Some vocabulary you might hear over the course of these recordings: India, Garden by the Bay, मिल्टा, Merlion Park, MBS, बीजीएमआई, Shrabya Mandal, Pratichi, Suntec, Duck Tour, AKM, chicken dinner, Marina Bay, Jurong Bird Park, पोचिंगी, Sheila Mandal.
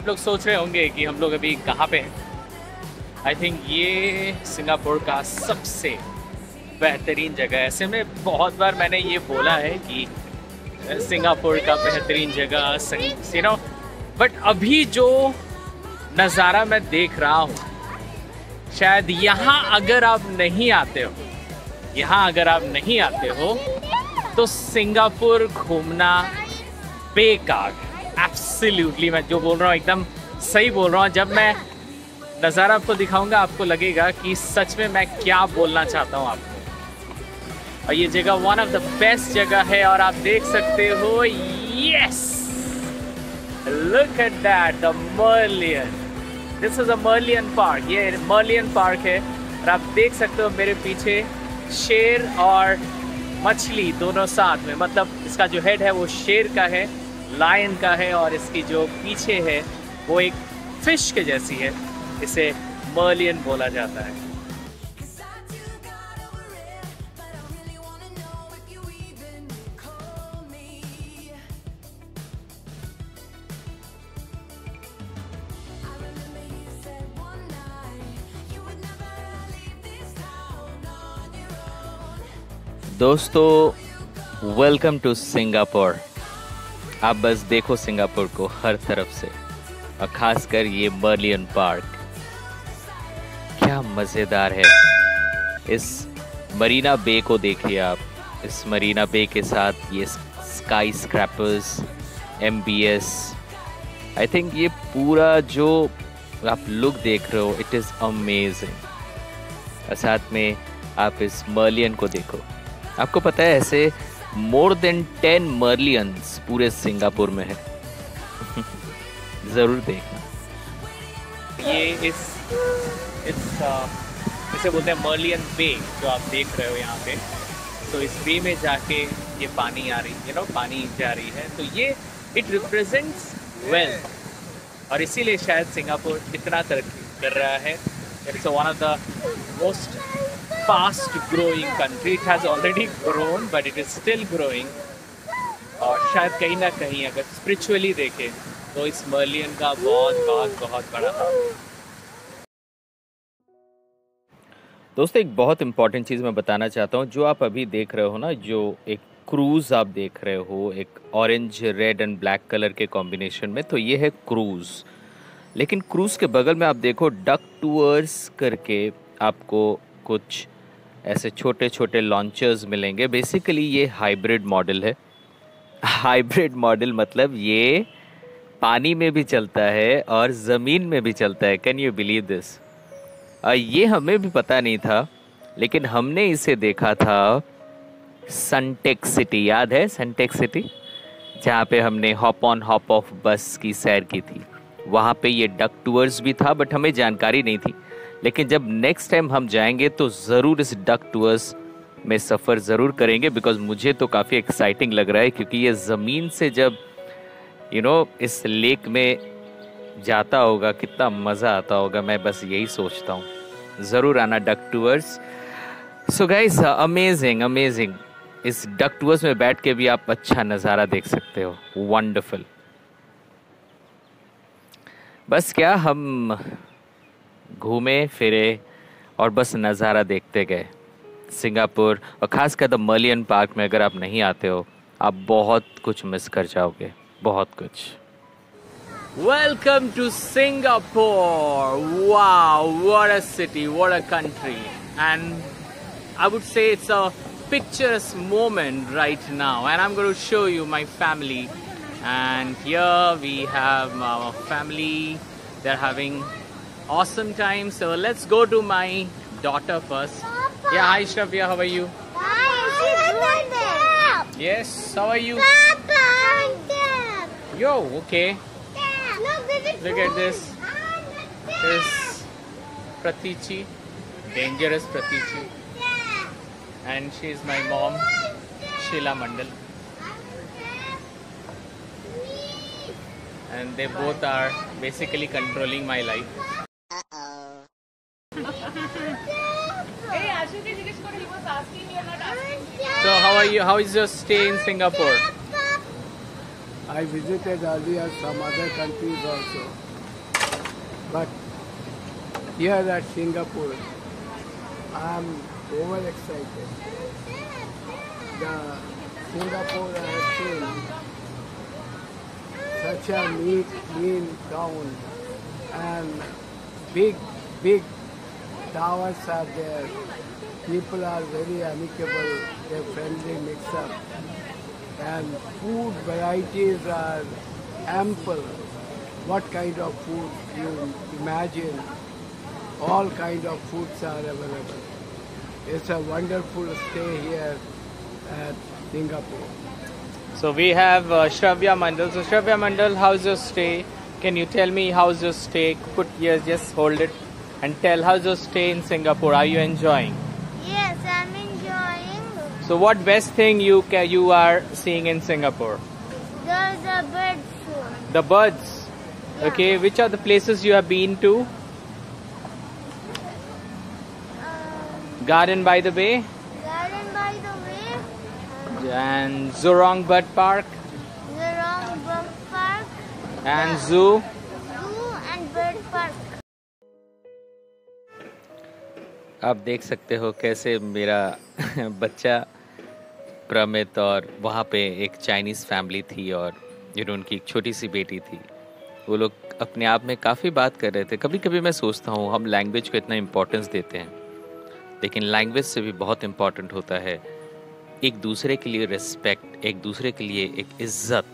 आप लोग सोच रहे होंगे कि हम लोग अभी कहाँ पे हैं। आई थिंक ये सिंगापुर का सबसे बेहतरीन जगह है। ऐसे में बहुत बार मैंने ये बोला है कि सिंगापुर का बेहतरीन जगह सिनो, बट अभी जो नज़ारा मैं देख रहा हूँ, शायद यहाँ अगर आप नहीं आते हो, यहाँ अगर आप नहीं आते हो तो सिंगापुर घूमना बेकार है। एब्सोल्युटली मैं जो बोल रहा हूँ एकदम सही बोल रहा हूँ। जब मैं नज़ारा आपको दिखाऊंगा आपको लगेगा कि सच में मैं क्या बोलना चाहता हूँ आपको। और ये जगह वन ऑफ द बेस्ट जगह है। और आप देख सकते हो, yes look at that, the Merlion, this is a Merlion park. ये मर्लियन पार्क है और आप देख सकते हो मेरे पीछे शेर और मछली दोनों साथ में, मतलब इसका जो हेड है वो शेर का है, लायन का है, और इसकी जो पीछे है वो एक फिश के जैसी है। इसे मर्लियन बोला जाता है। दोस्तों, वेलकम टू सिंगापुर। आप बस देखो सिंगापुर को हर तरफ से, और खासकर ये मर्लियन पार्क, क्या मज़ेदार है। इस मरीना बे को देखिए आप, इस मरीना बे के साथ ये skyscrapers, MBS, I think ये पूरा जो आप लुक देख रहे हो, इट इज़ अमेजिंग। और साथ में आप इस मर्लियन को देखो। आपको पता है ऐसे मोर देन 10 मर्लियंस पूरे सिंगापुर में है। ज़रूर देखना। ये इसे बोलते हैं मर्लियन बे, जो आप देख रहे हो यहाँ पे। तो इस बे में जाके ये पानी आ रही है, यू नो, पानी जा रही है। तो ये इट रिप्रेजेंट्स वेल्थ, और इसीलिए शायद सिंगापुर इतना तरक्की कर रहा है। It's one of the most fast growing country. It has already grown but it is still growing. और शायद कहीं ना कहीं अगर स्पिरिचुअली देखें तो इस मर्लियन का बहुत बहुत बहुत बड़ा हाथ है। दोस्तों, एक बहुत इंपॉर्टेंट चीज़ मैं बताना चाहता हूँ। जो आप अभी देख रहे हो ना, जो एक क्रूज़ आप देख रहे हो, एक orange, red and black colour के कॉम्बिनेशन में, तो ये है क्रूज़। लेकिन क्रूज़ के बगल में आप देखो डक टूअर्स करके आपको कुछ ऐसे छोटे छोटे लॉन्चर्स मिलेंगे। बेसिकली ये हाइब्रिड मॉडल है। हाइब्रिड मॉडल मतलब ये पानी में भी चलता है और ज़मीन में भी चलता है। Can you believe this? ये हमें भी पता नहीं था, लेकिन हमने इसे देखा था सनटेक सिटी। याद है सनटेक सिटी, जहाँ पे हमने हॉप ऑन हॉप ऑफ बस की सैर की थी? वहाँ पे ये डक टूअर्स भी था, बट हमें जानकारी नहीं थी। लेकिन जब नेक्स्ट टाइम हम जाएंगे तो ज़रूर इस डक टूअर्स में सफ़र ज़रूर करेंगे, बिकॉज मुझे तो काफ़ी एक्साइटिंग लग रहा है। क्योंकि ये ज़मीन से जब इस लेक में जाता होगा, कितना मज़ा आता होगा। मैं बस यही सोचता हूँ। ज़रूर आना duck tours. So guys, amazing amazing. इस डक टूअर्स में बैठ के भी आप अच्छा नज़ारा देख सकते हो। वंडरफुल। बस क्या, हम घूमे फिरे और बस नज़ारा देखते गए सिंगापुर। और ख़ासकर द मर्लियन पार्क में अगर आप नहीं आते हो, आप बहुत कुछ मिस कर जाओगे, बहुत कुछ। Welcome to Singapore. Wow, what a city, what a country. And I would say it's a picturesque moment right now, and I am going to show you my family. And here we have our family, they are having awesome time. So let's go to my daughter first. Papa. Yeah, hi Shrabya, how are you? Hi. Yes, how are you? Papa. Yo, okay. Look at this. This Pratichi, dangerous Pratichi, and she is my mom, Sheila Mandal, and they both are basically controlling my life. So how are you? How is your stay in Singapore? I visited earlier some other countries also. But here at Singapore, I am overexcited. The Singapore I have seen such a neat, clean town, and big towers are there. People are very amicable, they're friendly mix-up, and food varieties are ample. What kind of food you imagine? All kind of foods are available. It's a wonderful stay here at Singapore. So we have Shrabya Mandal. So Shrabya Mandal, how's your stay? Can you tell me how's your stay? Put yes, just hold it and tell how's your stay in Singapore. Are you enjoying? Yes, I'm enjoying. So what best thing you are seeing in Singapore? There's the birds. The birds. Yeah. Okay, which are the places you have been to? Garden by the Bay. Garden by the Bay. And Jurong Bird Park. Jurong Bird Park. And zoo. Zoo and Bird Park. आप देख सकते हो कैसे मेरा बच्चा प्रमित और वहाँ पे एक चाइनीज़ फैमिली थी और उनकी एक छोटी सी बेटी थी। वो लोग अपने आप में काफ़ी बात कर रहे थे। कभी कभी मैं सोचता हूँ हम लैंग्वेज को इतना इम्पोर्टेंस देते हैं, लेकिन लैंग्वेज से भी बहुत इम्पॉर्टेंट होता है एक दूसरे के लिए रिस्पेक्ट, एक दूसरे के लिए एक इज्जत,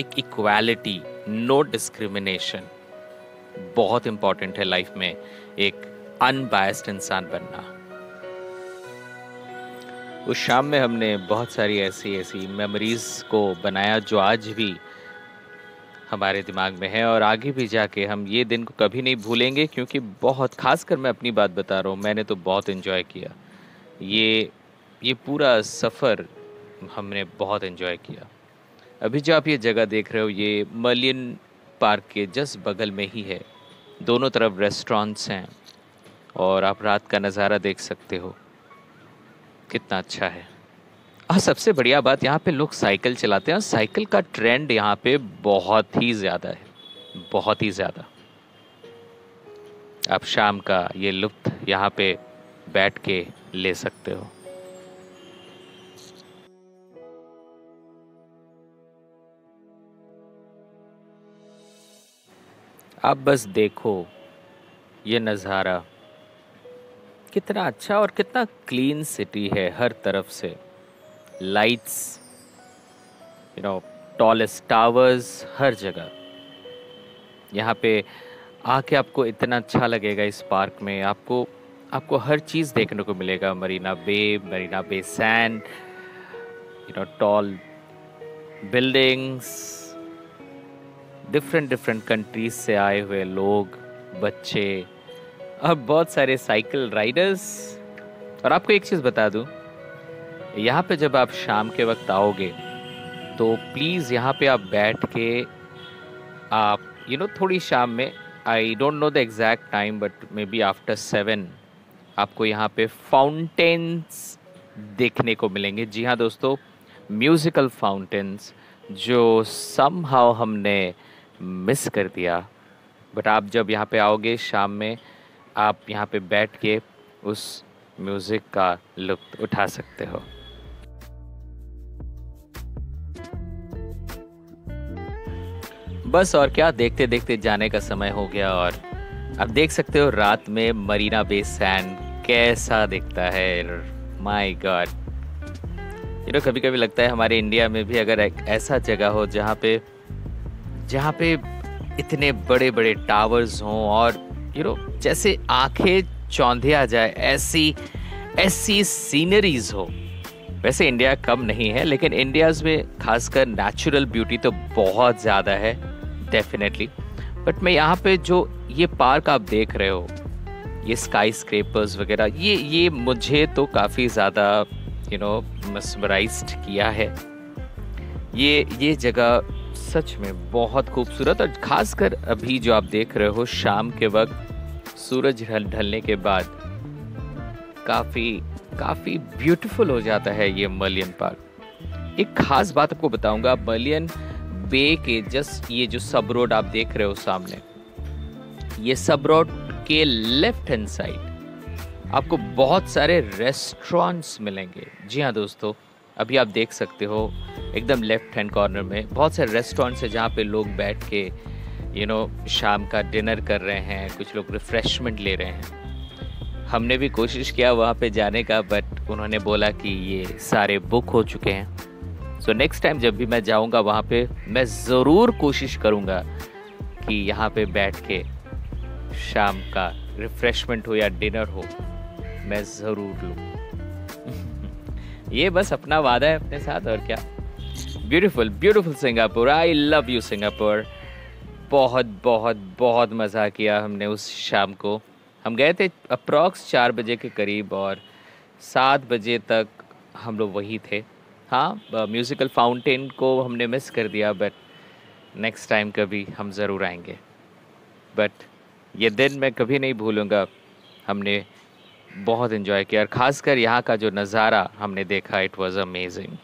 एक इक्वालिटी, नो डिस्क्रिमिनेशन। बहुत इम्पॉर्टेंट है लाइफ में एक अनबायस्ड इंसान बनना। उस शाम में हमने बहुत सारी ऐसी मेमोरीज को बनाया जो आज भी हमारे दिमाग में है और आगे भी जाके हम ये दिन को कभी नहीं भूलेंगे, क्योंकि बहुत खासकर मैं अपनी बात बता रहा हूँ, मैंने तो बहुत एंजॉय किया। ये पूरा सफ़र हमने बहुत एंजॉय किया। अभी जो आप ये जगह देख रहे हो ये मर्लियन पार्क के जस्ट बगल में ही है। दोनों तरफ रेस्टोरेंट्स हैं और आप रात का नज़ारा देख सकते हो कितना अच्छा है। और सबसे बढ़िया बात यहाँ पे लोग साइकिल चलाते हैं और साइकिल का ट्रेंड यहाँ पे बहुत ही ज़्यादा है, बहुत ही ज़्यादा। आप शाम का ये लुत्फ़ यहाँ पे बैठ के ले सकते हो। आप बस देखो ये नज़ारा कितना अच्छा और कितना क्लीन सिटी है। हर तरफ से लाइट्स, टॉलेस्ट टावर्स हर जगह। यहाँ पे आके आपको इतना अच्छा लगेगा इस पार्क में। आपको हर चीज़ देखने को मिलेगा। Marina Bay Sand, tall buildings, different countries से आए हुए लोग, बच्चे, अब बहुत सारे साइकिल राइडर्स। और आपको एक चीज़ बता दूं, यहाँ पे जब आप शाम के वक्त आओगे तो प्लीज़ यहाँ पे आप बैठ के आप थोड़ी शाम में, I don't know the exact time but maybe after 7, आपको यहाँ पे फाउंटेन्स देखने को मिलेंगे। जी हाँ दोस्तों, म्यूज़िकल फाउंटेन्स जो समहाउ हमने मिस कर दिया। बट आप जब यहाँ पे आओगे शाम में, आप यहाँ पे बैठ के उस म्यूज़िक का लुत्फ़ उठा सकते हो। बस और क्या, देखते देखते जाने का समय हो गया। और आप देख सकते हो रात में मरीना बे सैंड कैसा दिखता है। माय गॉड, कभी कभी लगता है हमारे इंडिया में भी अगर एक ऐसा जगह हो जहाँ पे इतने बड़े बड़े टावर्स हों और जैसे आंखें चौंधे आ जाए ऐसी सीनरीज हो। वैसे इंडिया कम नहीं है, लेकिन इंडिया में खासकर नेचुरल ब्यूटी तो बहुत ज़्यादा है डेफिनेटली। बट मैं यहाँ पे जो ये पार्क आप देख रहे हो, ये स्काई स्क्रेपर्स वगैरह, ये मुझे तो काफ़ी ज़्यादा मस्मराइज्ड किया है। ये जगह सच में बहुत खूबसूरत, और खासकर अभी जो आप देख रहे हो शाम के वक्त सूरज ढलने के बाद काफ़ी ब्यूटीफुल हो जाता है ये मर्लियन पार्क। एक ख़ास बात आपको बताऊंगा, मर्लियन बे के जस्ट ये जो सब रोड आप देख रहे हो सामने, ये सब रोड के लेफ्ट हैंड साइड आपको बहुत सारे रेस्टोरेंट्स मिलेंगे। जी हाँ दोस्तों, अभी आप देख सकते हो एकदम लेफ्ट हैंड कॉर्नर में बहुत सारे रेस्टोरेंट्स हैं जहाँ पे लोग बैठ के शाम का डिनर कर रहे हैं, कुछ लोग रिफ़्रेशमेंट ले रहे हैं। हमने भी कोशिश किया वहाँ पे जाने का, बट उन्होंने बोला कि ये सारे बुक हो चुके हैं। सो नेक्स्ट टाइम जब भी मैं जाऊँगा वहाँ पे मैं ज़रूर कोशिश करूँगा कि यहाँ पे बैठ के शाम का रिफ़्रेशमेंट हो या डिनर हो, मैं ज़रूर लूँ। ये बस अपना वादा है अपने साथ, और क्या। Beautiful beautiful Singapore, I love you Singapore. बहुत बहुत बहुत मज़ा किया हमने उस शाम को। हम गए थे अप्रॉक्स 4 बजे के करीब और 7 बजे तक हम लोग वहीं थे। हाँ, म्यूज़िकल फाउंटेन को हमने मिस कर दिया, बट नेक्स्ट टाइम कभी हम ज़रूर आएंगे। बट ये दिन मैं कभी नहीं भूलूँगा, हमने बहुत इन्जॉय किया और ख़ासकर यहाँ का जो नज़ारा हमने देखा, इट वॉज़ अमेजिंग।